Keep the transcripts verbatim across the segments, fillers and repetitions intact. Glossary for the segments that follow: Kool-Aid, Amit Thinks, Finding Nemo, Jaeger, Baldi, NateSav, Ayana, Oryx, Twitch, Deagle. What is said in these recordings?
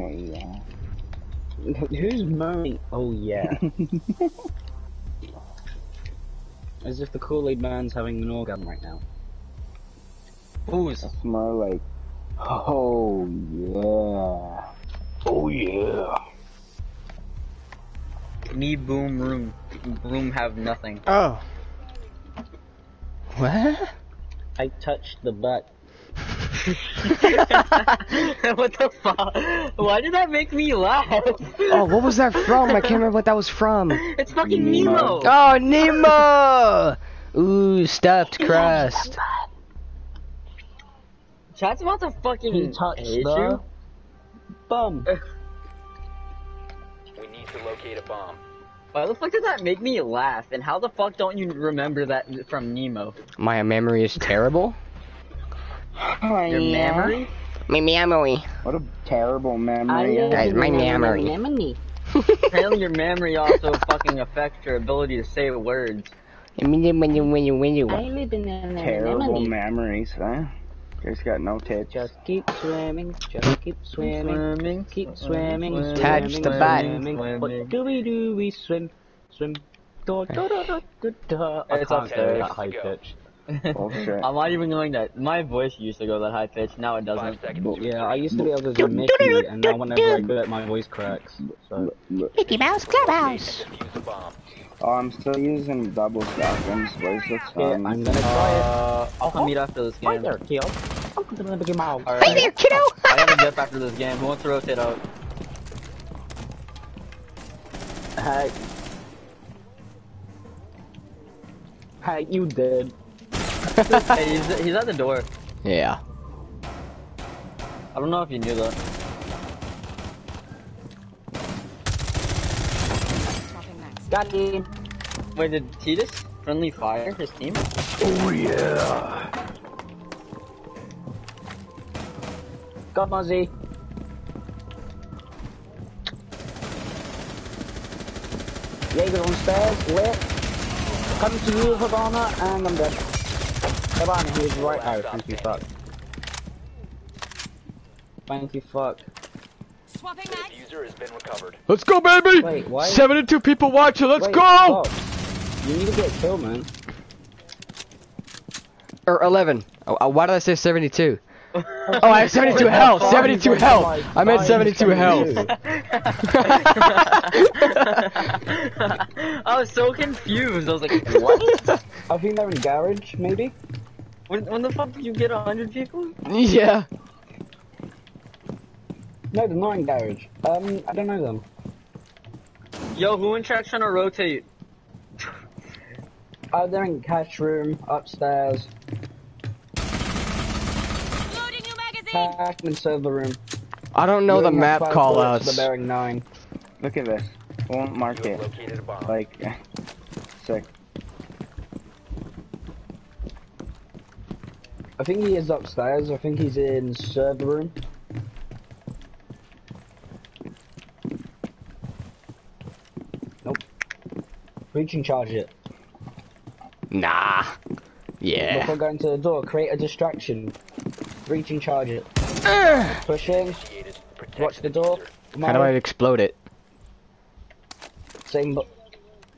Hell yeah. Who's moaning? Oh yeah. As if the Kool-Aid man's having an orgasm right now. Ooh, it's more like, oh yeah. Oh yeah. Me, boom, room, boom, have nothing. Oh. What? I touched the butt. What the fuck? Why did that make me laugh? Oh, what was that from? I can't remember what that was from. It's fucking Nemo. Nemo. Oh, Nemo! Ooh, stuffed crust. Chat's about to fucking touch the bum. We need to locate a bomb. Why the fuck did that make me laugh? And how the fuck don't you remember that from Nemo? My memory is terrible. Oh, your yeah. memory? My memory. What a terrible memory. Guys, my memory. memory. Apparently your memory also fucking affects your ability to say words. Terrible memories, huh? Just got no tits. Just keep swimming, just keep swimming, keep swimming, swimming. Touch the butt. What do we do? We swim, swim. Da, da, da, da, da, da. It's upstairs, not high pitch. Oh, shit. I'm not even going that. My voice used to go that high pitch, now it doesn't. Yeah, I used to be able to do Mickey, and now whenever I do it, my voice cracks. So. Mickey Mouse Clubhouse! Oh, I'm still using double shotguns. Where's the time? I'm gonna try it. Uh, I'll come oh, meet after this game. Right there, kiddo! I'm gonna Mickey Mouse. Right. Hey there, kiddo! I have a dip after this game. Who wants to rotate out? Hi. Hi, you dead. Hey, he's, he's at the door. Yeah. I don't know if you knew that. Got him. Wait, did Titus friendly fire his team? Oh yeah. Got Muzzy. Jaeger on stairs, lit. Coming to you, Havana, and I'm dead. Havana, he was right out. Thank you, fuck. Thank you, fuck. Swapping back. User has been recovered. Let's go, baby! Wait, why? seventy-two people watching, let's Wait, go! Fuck. You need to get killed, man. Or eleven. Oh, why did I say seventy-two? Oh, I have seventy-two health! seventy-two health! I'm at seventy-two health. I was so confused. I was like, what? I think they're in the garage, maybe? When, when the fuck did you get one hundred people? Yeah. No, the mine garage. Um, I don't know them. Yo, who in chat's trying to rotate? Oh, they're in cash room, upstairs. Loading new magazine! Hackman server room. I don't know Loading the map callouts. The bearing nine. Look at this. I won't mark it. Like, sick. I think he is upstairs. I think he's in server room. We can charge it. Nah. Yeah. Before going to the door, create a distraction. Reach and charge it. Uh, Pushing. Watch the door. Come How on. do I explode it? Same.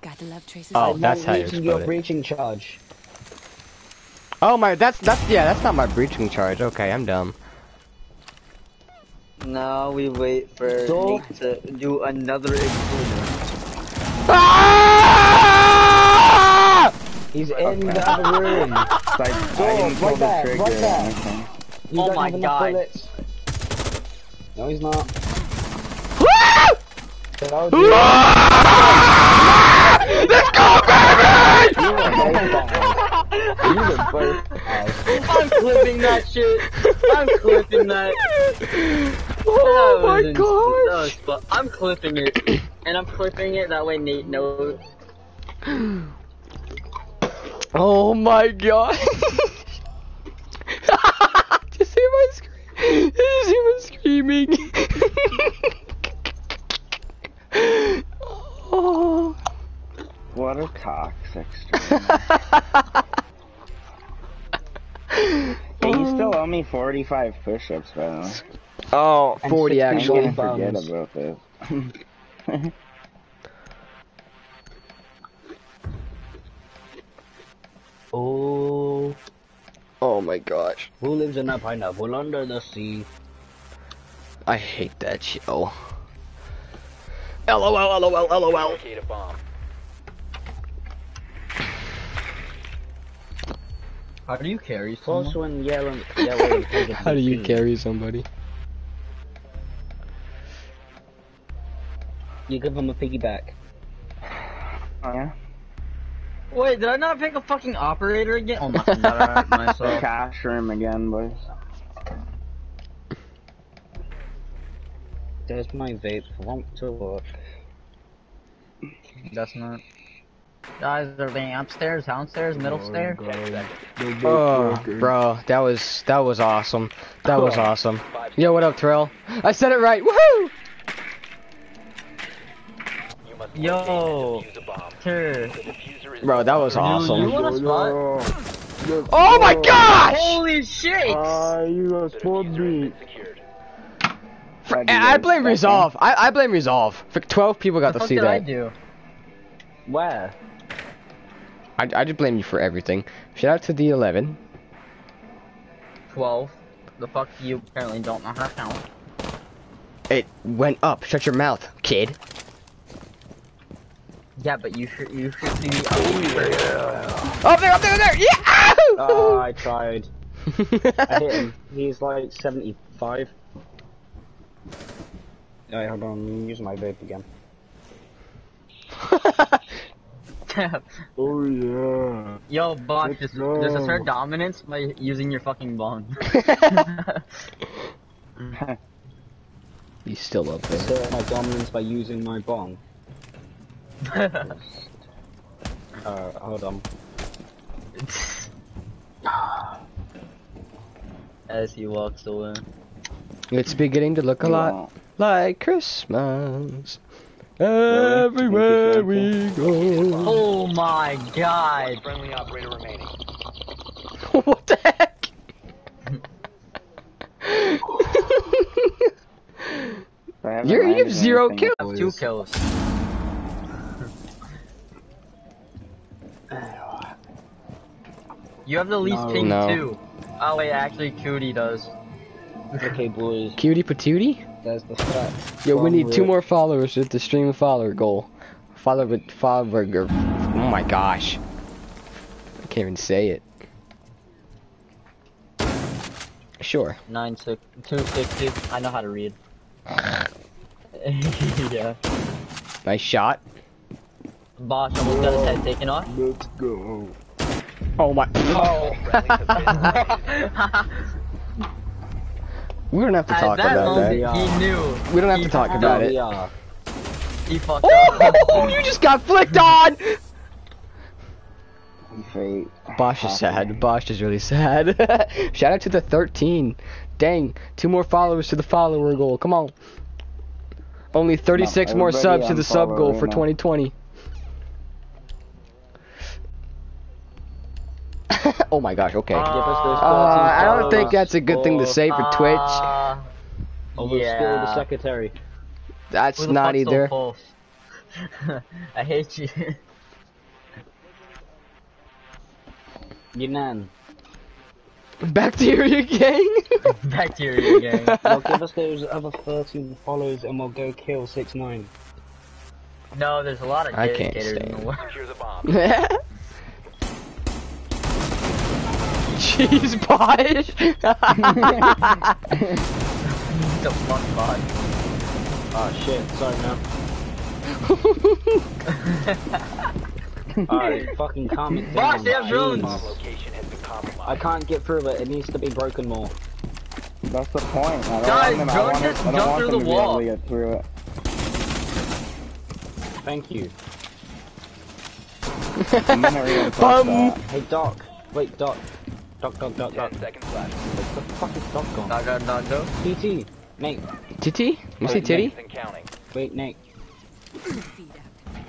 Gotta love traces. Oh, that's how you explode your it. Breaching charge. Oh my, that's that's yeah, that's not my breaching charge. Okay, I'm dumb. Now we wait for door. Nick to do another explosion. Ah! He's okay. in the other room. Like, oh, right there, the right there. Okay. Oh my god. Bullets. No, he's not. Let's go, baby! You were both ass. I'm clipping that shit. I'm clipping that. Oh my gosh. Was, I'm clipping it. And I'm clipping it that way Nate knows. Oh my god! Did you see my scream? Did you see my screaming? Oh. What a toxic stream. Hey, you still owe me forty-five push-ups by the way. Oh, forty actually. Forget about that. Oh. Oh my gosh. Who lives in a pineapple under the sea? I hate that show. LOL, LOL, LOL. How do you carry someone? How do you carry somebody? You give him a piggyback. Oh yeah? Wait, did I not pick a fucking operator again? Oh my god, I hurt myself. Cash room again, boys. There's my vape. I want to look. That's not. Guys, are they upstairs, downstairs, middle oh, stair? Oh, bro, that was that was awesome. That cool. was awesome. Yo, what up, Terrell? I said it right. Woohoo! Yo, Ter. Bro, that was awesome. Dude, you want a spot? No. Oh my gosh! Holy shit! Uh, you got four beat. I blame Resolve. I, I blame Resolve. For twelve people got to see that. What did I do? Where? I, I just blame you for everything. Shout out to the eleven. twelve. The fuck, you apparently don't know how to count. It went up. Shut your mouth, kid. Yeah, but you should, you should see the other. Yeah. Up there, up there, up there! Yeah! Oh, I tried. I hit him. He's like seventy-five. Alright, no, hold on, I'm using my vape again. Oh yeah. Yo, bot, does this assert dominance by using your fucking bond? You still love this. Assert my dominance by using my bond. uh, hold on. As he walks away. It's beginning to look a lot like Christmas. Everywhere we go. Oh my god. Friendly operator remaining. What the heck? You're, you have zero kills. I have two kills. You have the least no, ping no. too. Oh wait, actually Cutie does. Okay, boys. Cutie patootie? That's the start. Yo, follow we need two it. more followers with the stream follower goal. Follow with follower. Oh my gosh. I can't even say it. Sure. Nine six two six two. I know how to read. Yeah. Nice shot. Boss, almost got his head taken off. Let's go. Oh my. Oh. We don't have to talk that about that. He knew. We don't have he to talk about it. He fucked up. Oh, you just got flicked on! Bosch is sad. Bosch is really sad. Shout out to the thirteen. Dang, two more followers to the follower goal. Come on. Only thirty-six no, more subs to the sub goal for now. twenty twenty. Oh my gosh, okay. Uh, uh, I don't think that's a good thing to say for Twitch. Uh, yeah. The secretary. That's the not either. So I hate you. Yunan. Bacteria gang? Bacteria gang. Well, give us those other thirteen followers and we'll go kill six nine. No, there's a lot of dedicators in the world. Here's a bomb. Jeez, Bosh! The fuck, Bosh? Oh shit, sorry man. Alright, fucking comment. Bosh, they have drones! I can't get through it, it needs to be broken more. That's the point. Guys, drones just jump through the wall. Thank you. Bum! Hey, Doc. Wait, Doc. Doc, doc, doc, doc. Seconds left. What's the fuck is Doc gone? Doc, doc, doc, doc. T T, Nate. T T? You say Titty? Wait, Nate.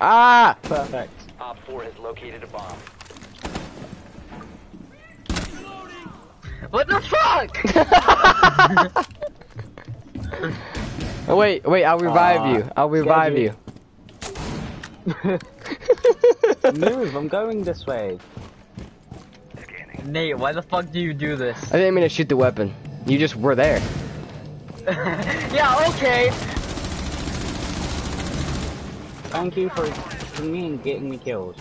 Ah! Perfect. Op four has located a bomb. What the fuck? here. Oh, wait, wait, I'll revive uh, you. I'll revive you. Move, I'm going this way. Scanning. Nate, why the fuck do you do this? I didn't mean to shoot the weapon. You just were there. Yeah, okay. Thank you for, for me and getting me killed.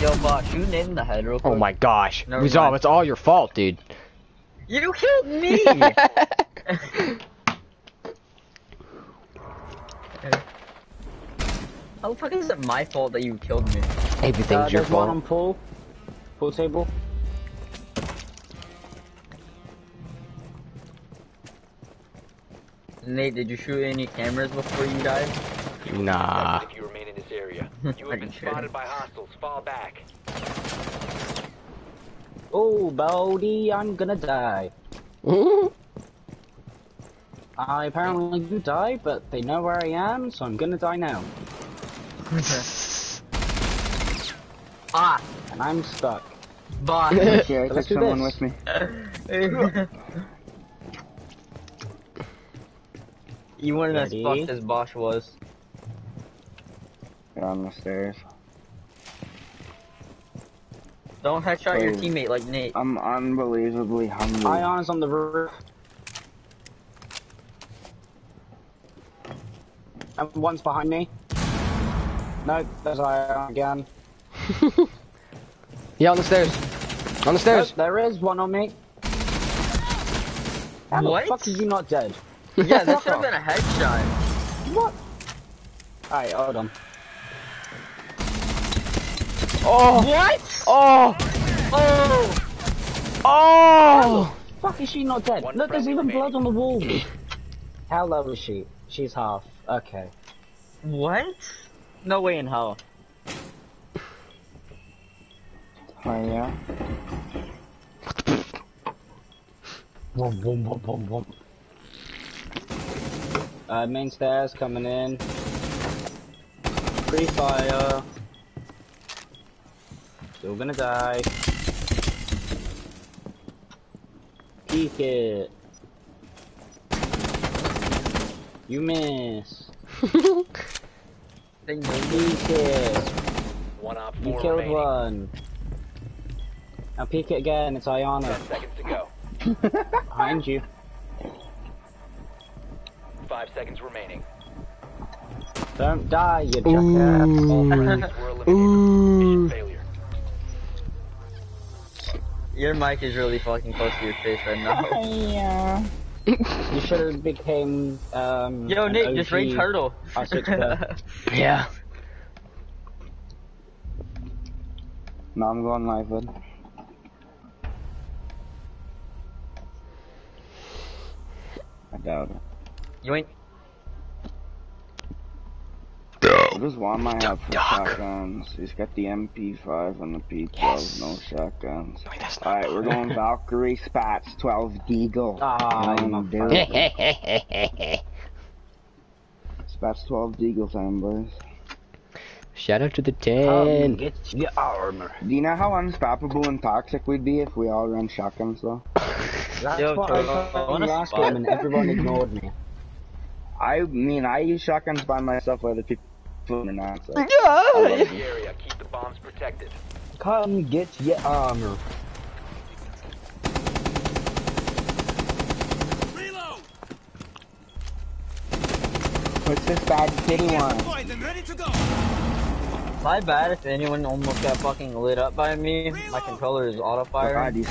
Yo, bot, shoot Nate in the head real quick. Oh my gosh. Never Resolve, mind. It's all your fault, dude. You killed me! How the fuck is it my fault that you killed me? Everything's uh, your fault. One on pool. Pool table. Nate, did you shoot any cameras before you died? Nah. If you remain in this area, you have been spotted by hostiles. Fall back. Oh, Baldi, I'm gonna die. uh, apparently you die, but they know where I am, so I'm gonna die now. Ah! And I'm stuck. Bye. Okay, I took someone with me. You weren't as fucked as Bosch was. They're on the stairs. Don't headshot Please. your teammate like Nate. I'm unbelievably hungry. Ion's on the roof. And one's behind me. No, there's Ion again. Yeah, on the stairs. On the stairs. Nope, there is one on me. How what? the fuck is he not dead? Yeah, this should have been a headshot. What? Alright, hold on. Oh! What? Oh! Oh! Oh! Fuck, is she not dead? One Look, there's even made. blood on the wall. How low is she? She's half. Okay. What? No way in hell. Oh yeah. Boom! Boom! Boom! Boom! Boom! Uh, main stairs coming in. Free fire. Still gonna die. Peek it. You miss. Peek it. One up, you killed remaining. one. Now peek it again. It's Ayana. Ten seconds to go. Behind you. Five seconds remaining. Don't die, you jackass. Ooh. Your mic is really fucking close to your face right now. Yeah. You should have became, um... Yo, Nick, just rage hurdle. Yeah. No, I'm going live, bud. I doubt it. You ain't... This one might have shotguns. He's got the M P five and the P twelve, yes. No shotguns. Alright, we're going Valkyrie Spats, twelve Deagle. Ah, I'm a Valkyrie. Spats, twelve Deagle time, boys. Shout out to the ten. Um, get your armor. Do you know how unstoppable and toxic we'd be if we all ran shotguns, though? That's Yo, what I thought last game and everyone ignored me. I mean, I use shotguns by myself, whether people. Not, so. Yeah. The area. Keep the bombs protected. Come get your armor. Reload. What's this bad kitty one? My bad if anyone almost got fucking lit up by me. Reload. My controller is auto firing.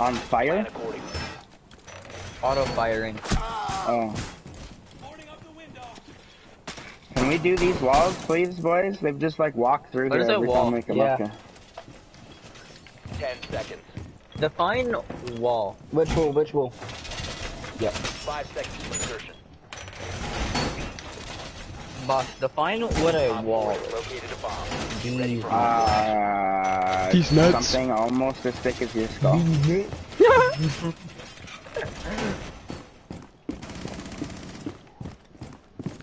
On fire? Auto firing. Oh. Can we do these walls, please, boys? They've just like walked through there every time we come up here. Ten seconds. Define wall. Which wall? Which wall? Yep. Five seconds of insertion. Boss, define what a wall. Located a bomb. Ready for uh, These nuts. Something almost as thick as your skull.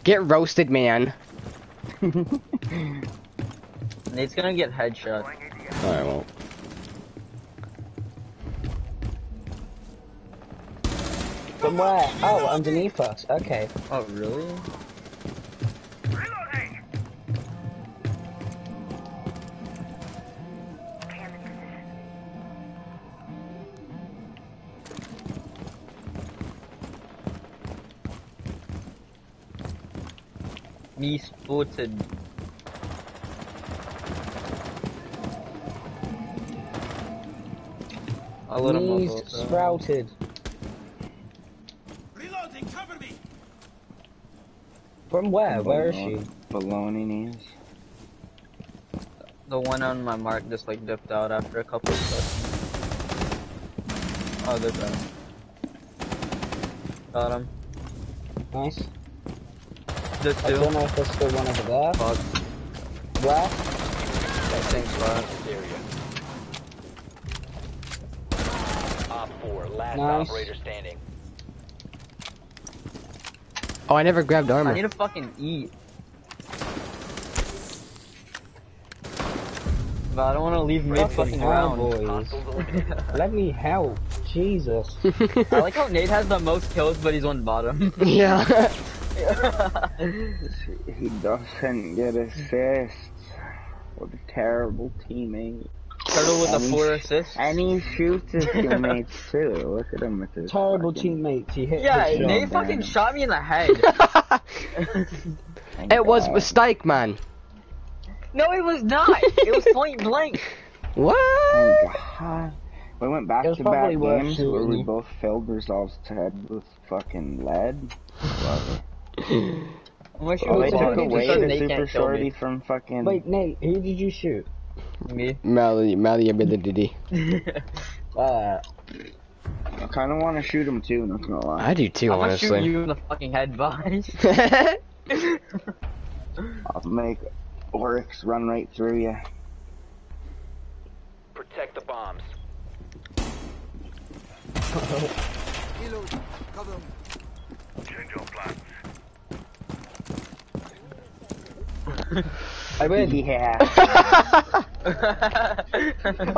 Get roasted, man. Nate's gonna get headshot. Alright, well. Come From where? Oh, underneath us. Okay. Oh, really? Me spotted. I let him up. He's sprouted. Reloading, cover me. From where? Baloney. Where is she? Baloney knees. The one on my mark just like dipped out after a couple of seconds. Oh, there's that. Got him. Nice. There's two. I don't know if there's still one over there. Fuck. Where? That thing's left. Op four, last operator standing. Oh, I never grabbed armor. I need to fucking eat. But I don't want to leave mid fucking round, boys. Let me help. Jesus. I like how Nate has the most kills, but he's on bottom. Yeah. He doesn't get assists. What a terrible teammate. Turtle with and a four assists. And he shoots his teammates too. Look at him with his terrible fucking... teammates. He hit yeah, they fucking down. Shot me in the head. It God. Was mistake, man. No, it was not. It was point blank. What? Thank God. We went back to back games shooting. Where we both failed resolves to head with fucking lead. Whatever. Well, they took away the super shorty from fucking. Wait, Nate, who did you shoot? Me. Mally, Mally, a bit of Diddy. Uh, I kind of want to shoot him too. Not gonna lie. I do too, I'm honestly. I'm gonna shoot you in the fucking head, boys. I'll make Oryx run right through you. Protect the bombs. Reload. Cover them. Change your plans. I win. Yeah. Oh,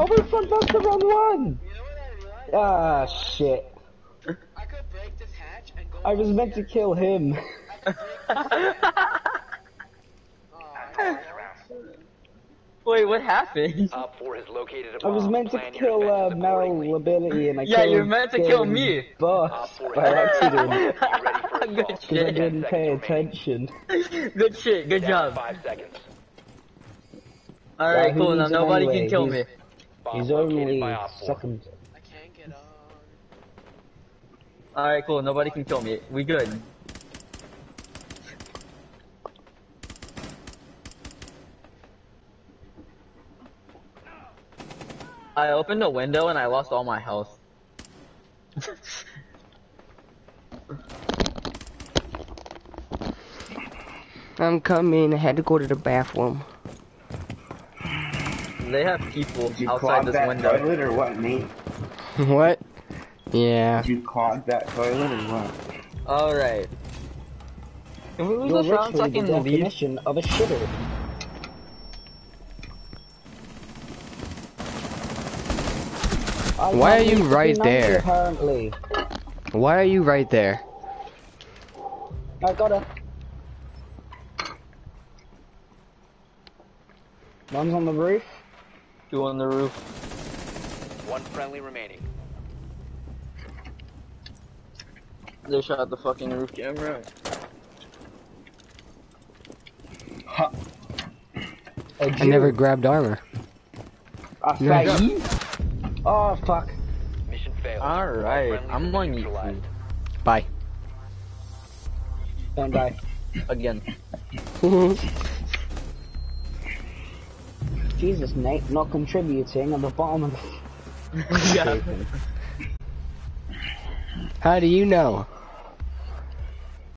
we fucked up the wrong one. You know what I ah, shit. I could break this hatch and go. I was meant here. To kill him. Wait, what happened? Uh, is located I was meant to kill uh, Meryl Ability and I yeah, killed. Yeah, you're meant to kill me. Boss, uh, by accident. Good shit. I didn't pay attention. Good shit. Good down job. Five seconds. All right, yeah, cool. Now nobody anyway. Can kill he's, me. He's only second. I can't get on. All right, cool. Nobody can kill me. We good. I opened a window and I lost all my health. I'm coming. I had to go to the bathroom. They have people Did you outside this window. Did you clog that toilet or what, Nate? What? Yeah. Did you clog that toilet or what? All right. Can we lose this round so I can leave? You're literally the definition of a shitter. I Why are you right there? Apparently. Why are you right there? I got her. One's on the roof. Two on the roof. One friendly remaining. They shot the fucking roof camera. Ha. I never grabbed armor. I you Oh fuck. Mission failed. Alright, I'm on you. Bye. Don't die. Again. Jesus, Nate, not contributing at the bottom of the... Yeah. How do you know?